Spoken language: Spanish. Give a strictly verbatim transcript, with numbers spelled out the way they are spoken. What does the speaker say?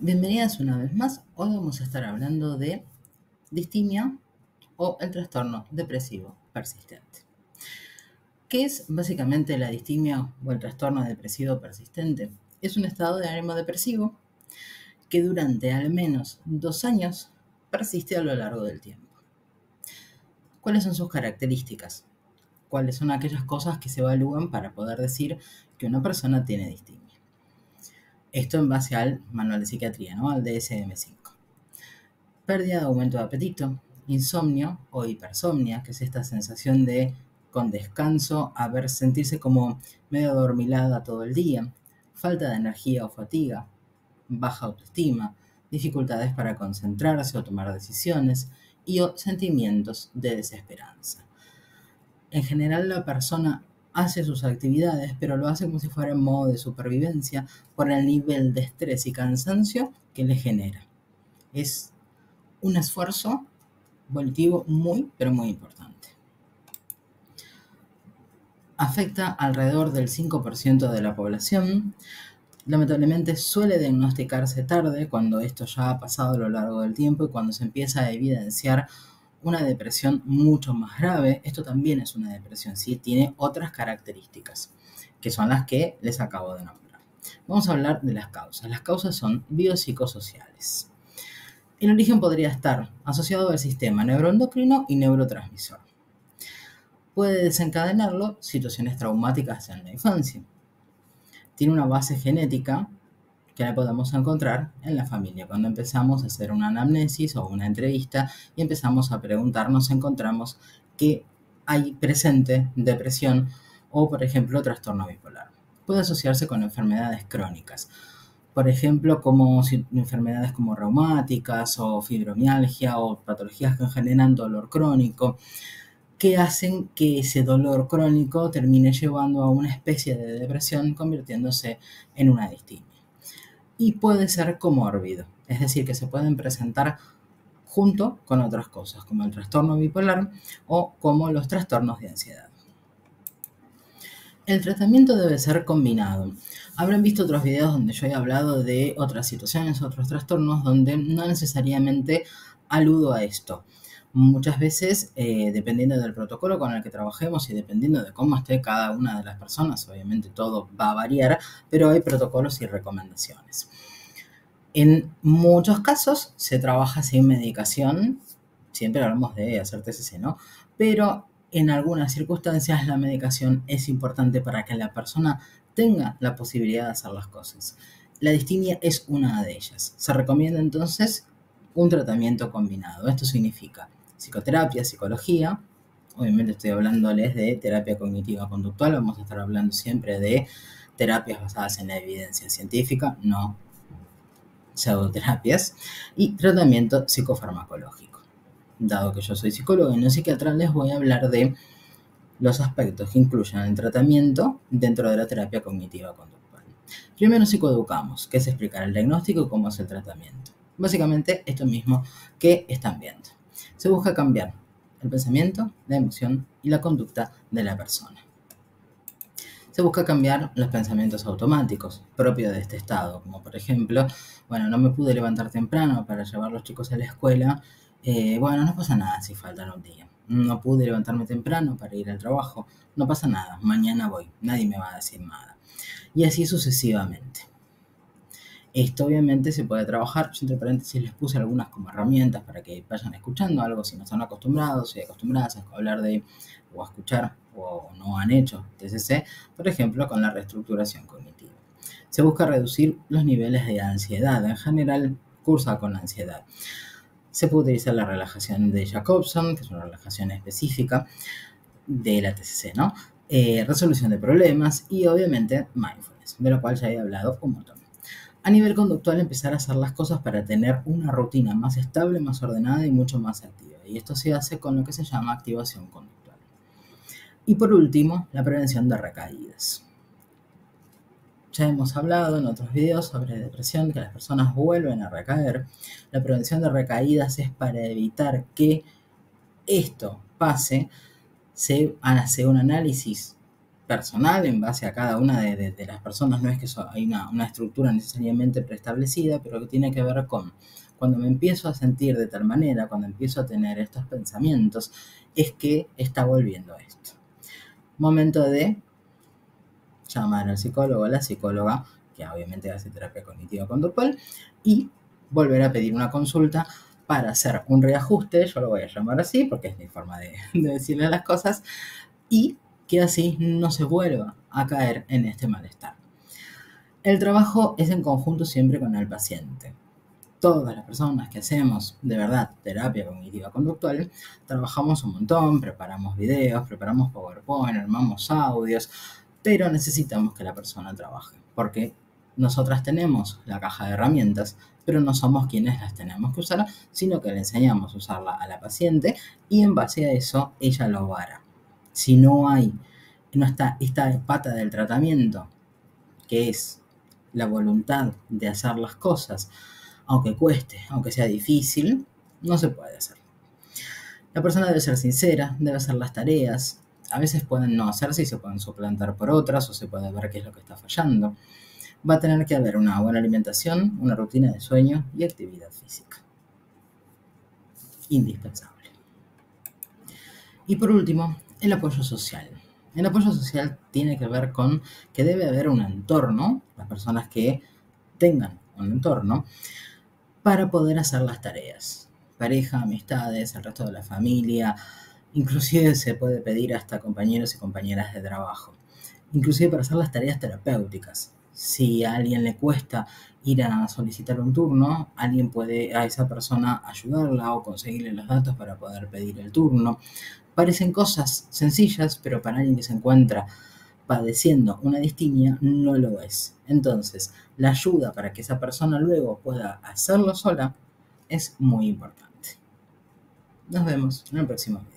Bienvenidas una vez más. Hoy vamos a estar hablando de distimia o el trastorno depresivo persistente. ¿Qué es básicamente la distimia o el trastorno depresivo persistente? Es un estado de ánimo depresivo que durante al menos dos años persiste a lo largo del tiempo. ¿Cuáles son sus características? ¿Cuáles son aquellas cosas que se evalúan para poder decir que una persona tiene distimia? Esto en base al manual de psiquiatría, ¿no? Al D S M cinco. Pérdida o aumento de apetito, insomnio o hipersomnia, que es esta sensación de, con descanso, a ver, sentirse como medio adormilada todo el día, falta de energía o fatiga, baja autoestima, dificultades para concentrarse o tomar decisiones y o sentimientos de desesperanza. En general, la persona hace sus actividades, pero lo hace como si fuera en modo de supervivencia por el nivel de estrés y cansancio que le genera. Es un esfuerzo volitivo muy, pero muy importante. Afecta alrededor del cinco por ciento de la población. Lamentablemente suele diagnosticarse tarde, cuando esto ya ha pasado a lo largo del tiempo y cuando se empieza a evidenciar una depresión mucho más grave. Esto también es una depresión, ¿sí? Tiene otras características, que son las que les acabo de nombrar. Vamos a hablar de las causas. Las causas son biopsicosociales. El origen podría estar asociado al sistema neuroendocrino y neurotransmisor. Puede desencadenarlo situaciones traumáticas en la infancia. Tiene una base genética que la podemos encontrar en la familia. Cuando empezamos a hacer una anamnesis o una entrevista y empezamos a preguntarnos, encontramos que hay presente depresión o, por ejemplo, trastorno bipolar. Puede asociarse con enfermedades crónicas, por ejemplo, como enfermedades como reumáticas o fibromialgia o patologías que generan dolor crónico, que hacen que ese dolor crónico termine llevando a una especie de depresión, convirtiéndose en una distimia. Y puede ser comórbido, es decir, que se pueden presentar junto con otras cosas, como el trastorno bipolar o como los trastornos de ansiedad. El tratamiento debe ser combinado. Habrán visto otros videos donde yo he hablado de otras situaciones, otros trastornos, donde no necesariamente aludo a esto. Muchas veces, eh, dependiendo del protocolo con el que trabajemos y dependiendo de cómo esté cada una de las personas, obviamente todo va a variar, pero hay protocolos y recomendaciones. En muchos casos se trabaja sin medicación, siempre hablamos de hacer T C C, ¿no? Pero en algunas circunstancias la medicación es importante para que la persona tenga la posibilidad de hacer las cosas. La distimia es una de ellas. Se recomienda entonces un tratamiento combinado. Esto significa psicoterapia, psicología, obviamente estoy hablándoles de terapia cognitiva conductual, vamos a estar hablando siempre de terapias basadas en la evidencia científica, no pseudoterapias, y tratamiento psicofarmacológico. Dado que yo soy psicólogo y no psiquiatra, les voy a hablar de los aspectos que incluyen el tratamiento dentro de la terapia cognitiva conductual. Primero psicoeducamos, que es explicar el diagnóstico y cómo es el tratamiento. Básicamente esto mismo que están viendo. Se busca cambiar el pensamiento, la emoción y la conducta de la persona. Se busca cambiar los pensamientos automáticos propios de este estado, como por ejemplo, bueno, no me pude levantar temprano para llevar a los chicos a la escuela, eh, bueno, no pasa nada si faltan un día. No pude levantarme temprano para ir al trabajo, no pasa nada, mañana voy, nadie me va a decir nada. Y así sucesivamente. Esto obviamente se puede trabajar, yo entre paréntesis les puse algunas como herramientas para que vayan escuchando algo si no están acostumbrados y acostumbradas a hablar de, o a escuchar, o no han hecho T C C, por ejemplo, con la reestructuración cognitiva. Se busca reducir los niveles de ansiedad, en general cursa con ansiedad. Se puede utilizar la relajación de Jacobson, que es una relajación específica de la T C C, ¿no? Eh, resolución de problemas y obviamente mindfulness, de lo cual ya he hablado un montón. A nivel conductual, empezar a hacer las cosas para tener una rutina más estable, más ordenada y mucho más activa. Y esto se hace con lo que se llama activación conductual. Y por último, la prevención de recaídas. Ya hemos hablado en otros videos sobre depresión, que las personas vuelven a recaer. La prevención de recaídas es para evitar que esto pase. Se hace un análisis personal en base a cada una de, de, de las personas. No es que so, hay una, una estructura necesariamente preestablecida, pero que tiene que ver con cuando me empiezo a sentir de tal manera, cuando empiezo a tener estos pensamientos, es que está volviendo esto. Momento de llamar al psicólogo o la psicóloga, que obviamente hace terapia cognitivo-conductual, y volver a pedir una consulta para hacer un reajuste. Yo lo voy a llamar así porque es mi forma de, de decirle las cosas, y que así no se vuelva a caer en este malestar. El trabajo es en conjunto siempre con el paciente. Todas las personas que hacemos, de verdad, terapia cognitiva-conductual, trabajamos un montón, preparamos videos, preparamos PowerPoint, armamos audios, pero necesitamos que la persona trabaje, porque nosotras tenemos la caja de herramientas, pero no somos quienes las tenemos que usar, sino que le enseñamos a usarla a la paciente y en base a eso ella lo hará. Si no hay, no está esta pata del tratamiento, que es la voluntad de hacer las cosas, aunque cueste, aunque sea difícil, no se puede hacer. La persona debe ser sincera, debe hacer las tareas. A veces pueden no hacerse y se pueden suplantar por otras, o se puede ver qué es lo que está fallando. Va a tener que haber una buena alimentación, una rutina de sueño y actividad física. Indispensable. Y por último, el apoyo social. El apoyo social tiene que ver con que debe haber un entorno, las personas que tengan un entorno, para poder hacer las tareas. Pareja, amistades, el resto de la familia, inclusive se puede pedir hasta compañeros y compañeras de trabajo. Inclusive para hacer las tareas terapéuticas. Si a alguien le cuesta ir a solicitar un turno, alguien puede a esa persona ayudarla o conseguirle los datos para poder pedir el turno. Parecen cosas sencillas, pero para alguien que se encuentra padeciendo una distimia, no lo es. Entonces, la ayuda para que esa persona luego pueda hacerlo sola es muy importante. Nos vemos en el próximo video.